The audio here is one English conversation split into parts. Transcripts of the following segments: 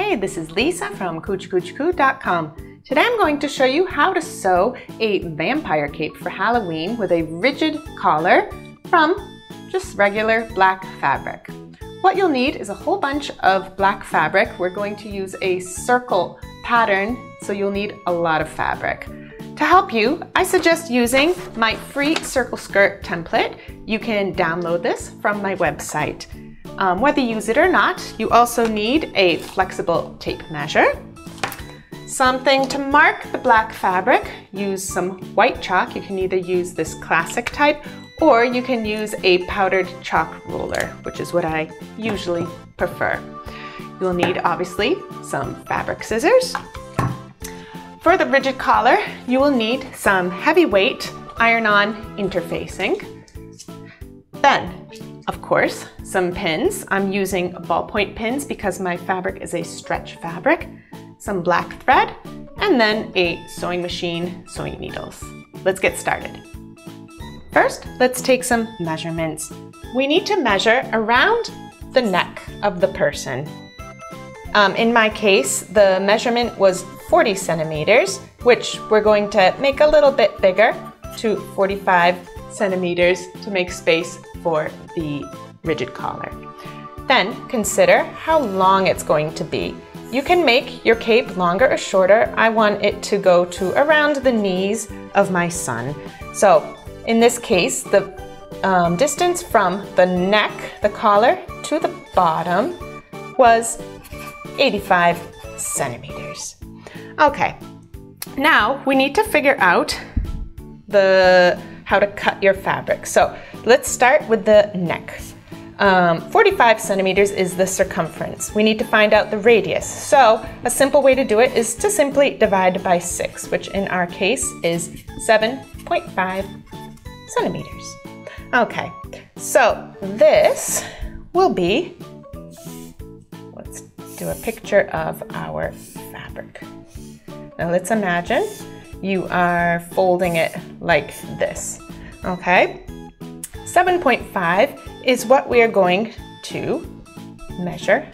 Hey, this is Lisa from Cucicucicoo.com. Today I'm going to show you how to sew a vampire cape for Halloween with a rigid collar from just regular black fabric. What you'll need is a whole bunch of black fabric. We're going to use a circle pattern, so you'll need a lot of fabric. To help you, I suggest using my free circle skirt template. You can download this from my website. Whether you use it or not, you also need a flexible tape measure, something to mark the black fabric. Use some white chalk. You can either use this classic type or you can use a powdered chalk ruler, which is what I usually prefer. You'll need, obviously, some fabric scissors. For the rigid collar, you will need some heavyweight iron-on interfacing. Then, of course, some pins. I'm using ballpoint pins because my fabric is a stretch fabric, some black thread, and then a sewing machine, sewing needles. Let's get started. First, let's take some measurements. We need to measure around the neck of the person. In my case, the measurement was 40 centimeters, which we're going to make a little bit bigger to 45 centimeters to make space for the rigid collar. Then consider how long it's going to be. You can make your cape longer or shorter. I want it to go to around the knees of my son. So in this case, the distance from the neck, the collar, to the bottom was 85 centimeters. Okay, now we need to figure out how to cut your fabric. So let's start with the neck. 45 centimeters is the circumference. We need to find out the radius. So a simple way to do it is to simply divide by 6, which in our case is 7.5 centimeters. Okay, so this will be, let's do a picture of our fabric. Now let's imagine you are folding it like this, okay? 7.5 is what we are going to measure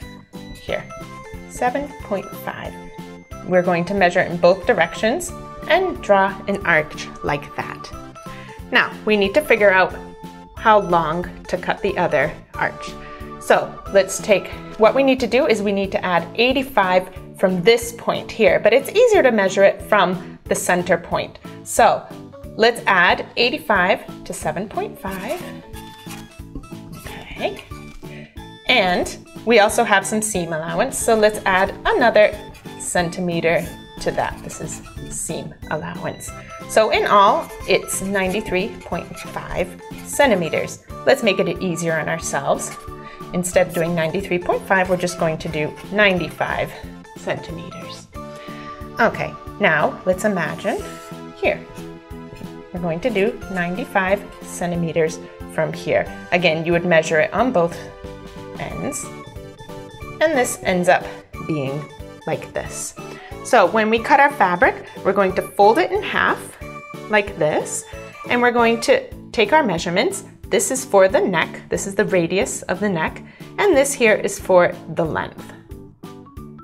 here, 7.5. We're going to measure in both directions and draw an arch like that. Now, we need to figure out how long to cut the other arch. So let's take, what we need to do is we need to add 85 from this point here, but it's easier to measure it from the center point. So let's add 85 to 7.5. Okay. And we also have some seam allowance, so let's add another centimeter to that. This is seam allowance. So in all, it's 93.5 centimeters. Let's make it easier on ourselves. Instead of doing 93.5, we're just going to do 95 centimeters. Okay, now let's imagine here. We're going to do 95 centimeters from here. Again, you would measure it on both ends, and this ends up being like this. So when we cut our fabric, we're going to fold it in half like this, and we're going to take our measurements. This is for the neck, this is the radius of the neck, and this here is for the length.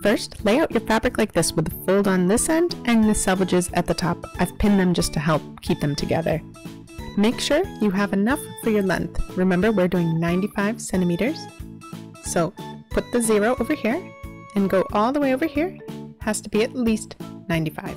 First, lay out your fabric like this with a fold on this end and the selvages at the top. I've pinned them just to help keep them together. Make sure you have enough for your length. Remember, we're doing 95 centimeters. So put the 0 over here and go all the way over here. Has to be at least 95.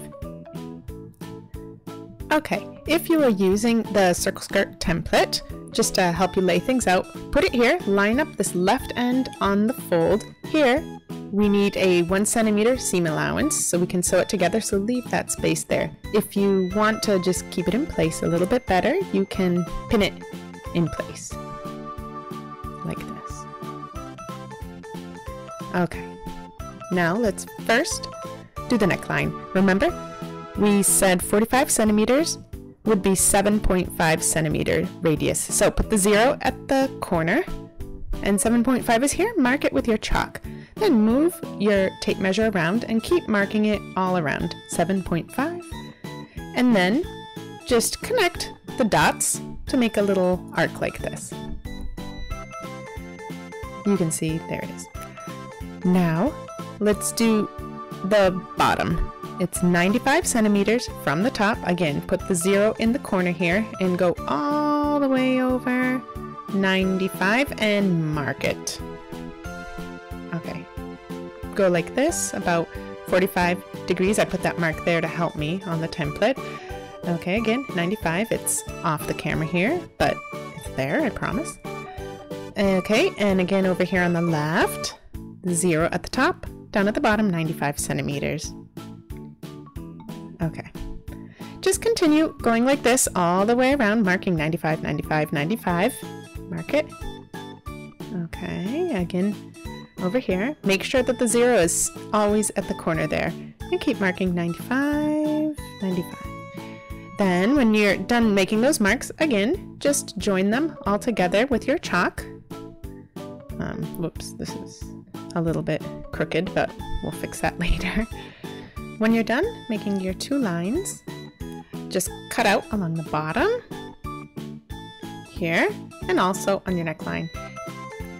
Okay, if you are using the circle skirt template, just to help you lay things out, put it here, line up this left end on the fold. Here, we need a 1 centimeter seam allowance so we can sew it together, so leave that space there. If you want to just keep it in place a little bit better, you can pin it in place, like this. Okay, now let's first do the neckline. Remember, we said 45 centimeters would be 7.5 centimeter radius. So put the 0 at the corner, and 7.5 is here, mark it with your chalk. Then move your tape measure around and keep marking it all around, 7.5. And then just connect the dots to make a little arc like this. You can see, there it is. Now Let's do the bottom. It's 95 centimeters from the top. Again, put the zero in the corner here and go all the way over 95 and mark it. Okay, go like this, about 45 degrees. I put that mark there to help me on the template. Okay, again, 95. It's off the camera here, but it's there, I promise. Okay, and again over here on the left, zero at the top, down at the bottom, 95 centimeters. Okay, just continue going like this all the way around, marking 95, 95, 95. Mark it. Okay, again over here. Make sure that the zero is always at the corner there. And keep marking 95, 95. Then when you're done making those marks, again, just join them all together with your chalk. Whoops, this is a little bit crooked, but we'll fix that later. When you're done making your two lines, just cut out along the bottom here and also on your neckline.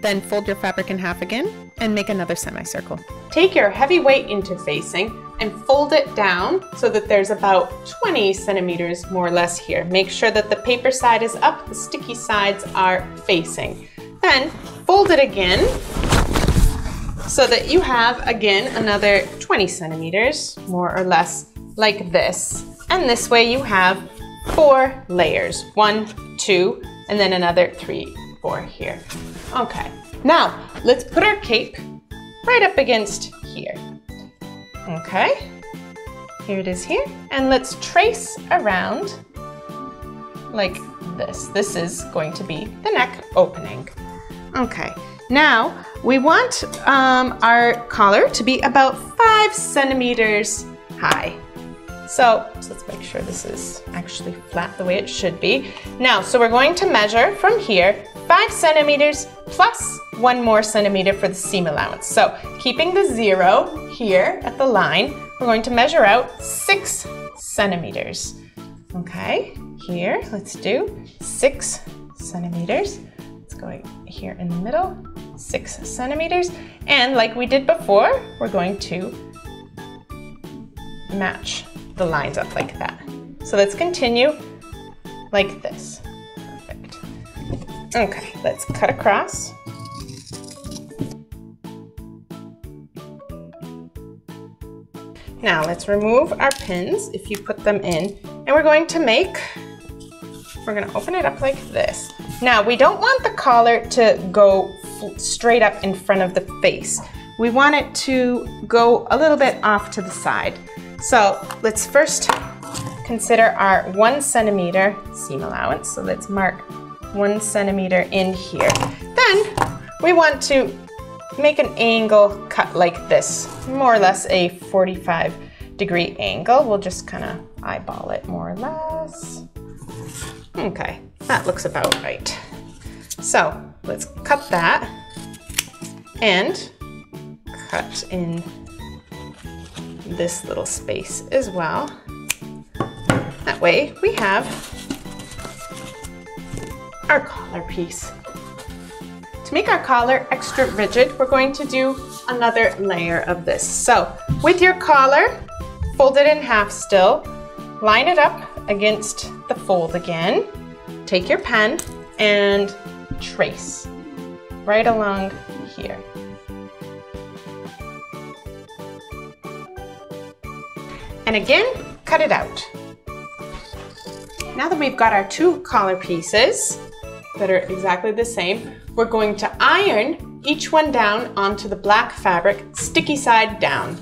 Then fold your fabric in half again and make another semicircle. Take your heavy weight into facing and fold it down so that there's about 20 centimeters more or less here. Make sure that the paper side is up, the sticky sides are facing. Then fold it again so that you have, again, another 20 centimeters, more or less, like this. And this way you have 4 layers, 1, 2, and then another 3, 4 here. Okay, now let's put our cape right up against here. Okay, here it is here. And let's trace around like this. This is going to be the neck opening. Okay, now we want our collar to be about 5 centimeters high. So let's make sure this is actually flat the way it should be. Now, so we're going to measure from here 5 centimeters plus 1 more centimeter for the seam allowance. So keeping the zero here at the line, we're going to measure out 6 centimeters. Okay, here, let's do 6 centimeters. It's going here in the middle, 6 centimeters. And like we did before, we're going to match the lines up like that. So let's continue like this. Perfect. Okay, let's cut across. Now let's remove our pins if you put them in, and we're going to open it up like this. Now we don't want the collar to go straight up in front of the face. We want it to go a little bit off to the side. So let's first consider our 1 centimeter seam allowance. So let's mark 1 centimeter in here. Then we want to make an angle cut like this, more or less a 45 degree angle. We'll just kind of eyeball it more or less. Okay, that looks about right. So let's cut that and cut in this little space as well. That way we have our collar piece. To make our collar extra rigid, we're going to do another layer of this. So with your collar, fold it in half still, line it up against the fold again, take your pen and trace right along here. And again, cut it out. Now that we've got our 2 collar pieces that are exactly the same, we're going to iron each one down onto the black fabric, sticky side down.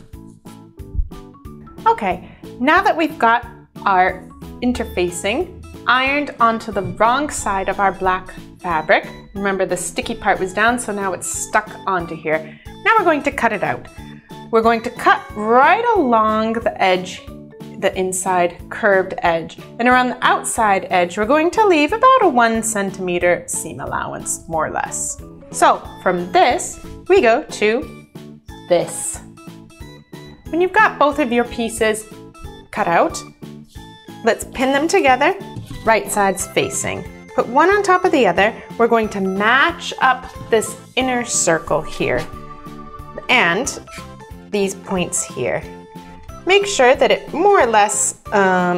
Okay, now that we've got our interfacing ironed onto the wrong side of our black fabric, remember the sticky part was down, so now it's stuck onto here. Now we're going to cut it out. We're going to cut right along the edge, the inside curved edge, and around the outside edge, we're going to leave about a 1 centimeter seam allowance, more or less. So from this, we go to this. When you've got both of your pieces cut out, let's pin them together, right sides facing. Put one on top of the other. We're going to match up this inner circle here. And these points here. Make sure that it more or less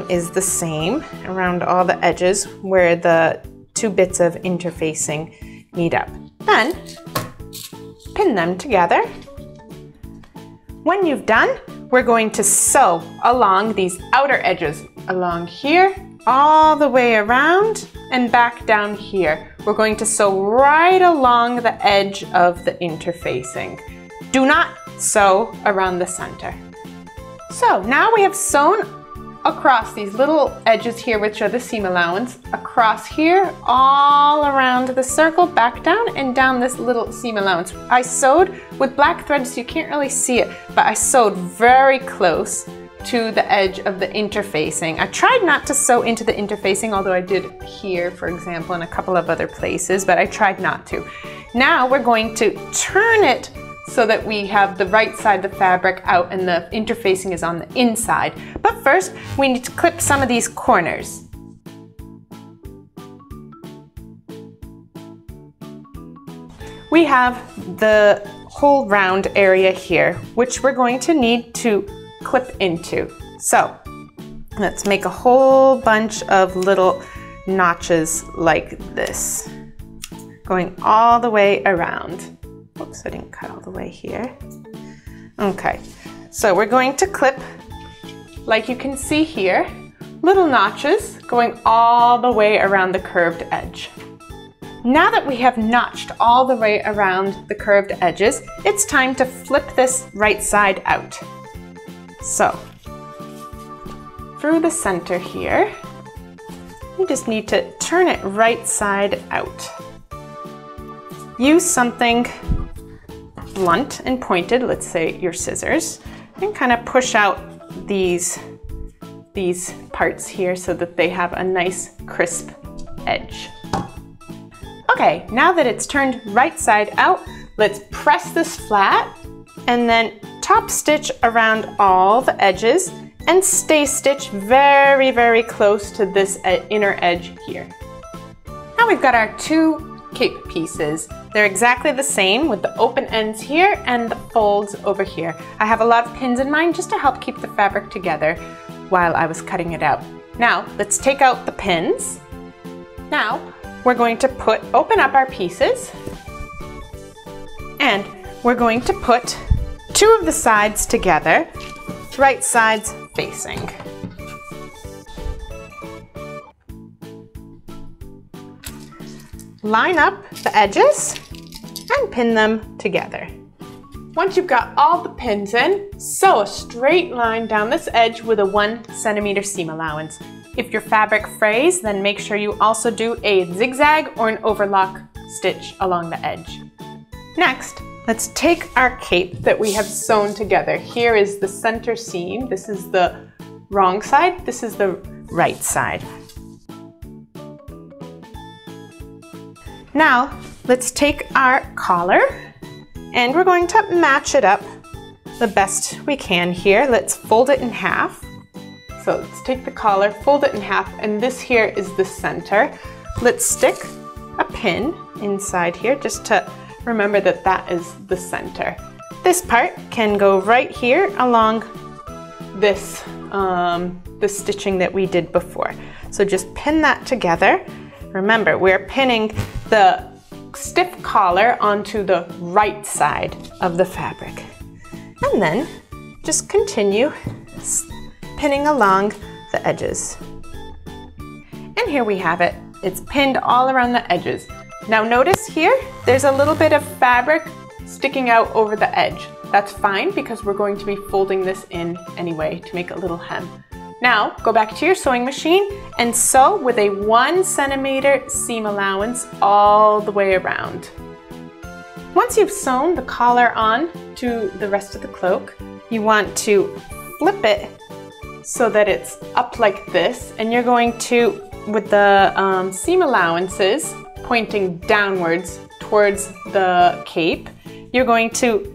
is the same around all the edges where the two bits of interfacing meet up. Then pin them together. When you've done, we're going to sew along these outer edges, along here, all the way around and back down here. We're going to sew right along the edge of the interfacing. Do not sew around the center. So now we have sewn across these little edges here, which are the seam allowance, across here, all around the circle, back down and down this little seam allowance. I sewed with black thread, so you can't really see it, but I sewed very close to the edge of the interfacing. I tried not to sew into the interfacing, although I did here, for example, in a couple of other places, but I tried not to. Now we're going to turn it so that we have the right side of the fabric out and the interfacing is on the inside. But first, we need to clip some of these corners. We have the whole round area here, which we're going to need to clip into. So let's make a whole bunch of little notches like this, going all the way around. Oops, I didn't cut all the way here. Okay, so we're going to clip, like you can see here, little notches going all the way around the curved edge. Now that we have notched all the way around the curved edges, it's time to flip this right side out. So, through the center here, you just need to turn it right side out. Use something blunt and pointed, let's say your scissors, and kind of push out these parts here so that they have a nice crisp edge. Okay, now that it's turned right side out, let's press this flat and then top stitch around all the edges and stay stitch very, very close to this inner edge here. Now we've got our two cape pieces. They're exactly the same with the open ends here and the folds over here. I have a lot of pins in mine just to help keep the fabric together while I was cutting it out. Now let's take out the pins. Now we're going to open up our pieces, and we're going to put two of the sides together, right sides facing. Line up the edges and pin them together. Once you've got all the pins in, sew a straight line down this edge with a 1 centimeter seam allowance. If your fabric frays, then make sure you also do a zigzag or an overlock stitch along the edge. Next, let's take our cape that we have sewn together. Here is the center seam. This is the wrong side. This is the right side. Now, let's take our collar and we're going to match it up the best we can here. Let's fold it in half. So let's take the collar, fold it in half, and this here is the center. Let's stick a pin inside here just to remember that that is the center. This part can go right here along this the stitching that we did before. So just pin that together. Remember, we're pinning the stiff collar onto the right side of the fabric. And then just continue pinning along the edges. And here we have it. It's pinned all around the edges. Now notice here, there's a little bit of fabric sticking out over the edge. That's fine because we're going to be folding this in anyway to make a little hem. Now, go back to your sewing machine and sew with a 1 centimeter seam allowance all the way around. Once you've sewn the collar on to the rest of the cloak, you want to flip it so that it's up like this, and you're going to, with the seam allowances pointing downwards towards the cape, you're going to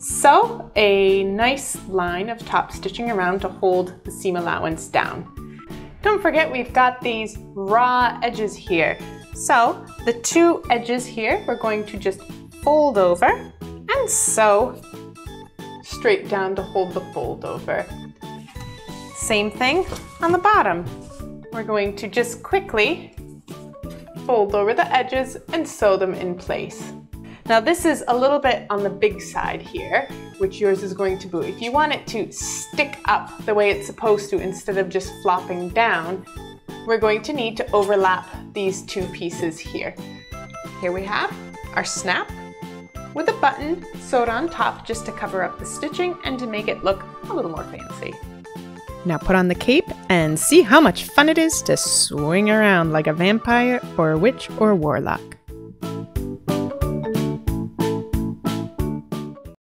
sew a nice line of top stitching around to hold the seam allowance down. Don't forget, we've got these raw edges here. So the two edges here, we're going to just fold over and sew straight down to hold the fold over. Same thing on the bottom. We're going to just quickly fold over the edges and sew them in place. Now this is a little bit on the big side here, which yours is going to be. If you want it to stick up the way it's supposed to instead of just flopping down, we're going to need to overlap these two pieces here. Here we have our snap with a button sewed on top just to cover up the stitching and to make it look a little more fancy. Now put on the cape and see how much fun it is to swing around like a vampire or a witch or warlock.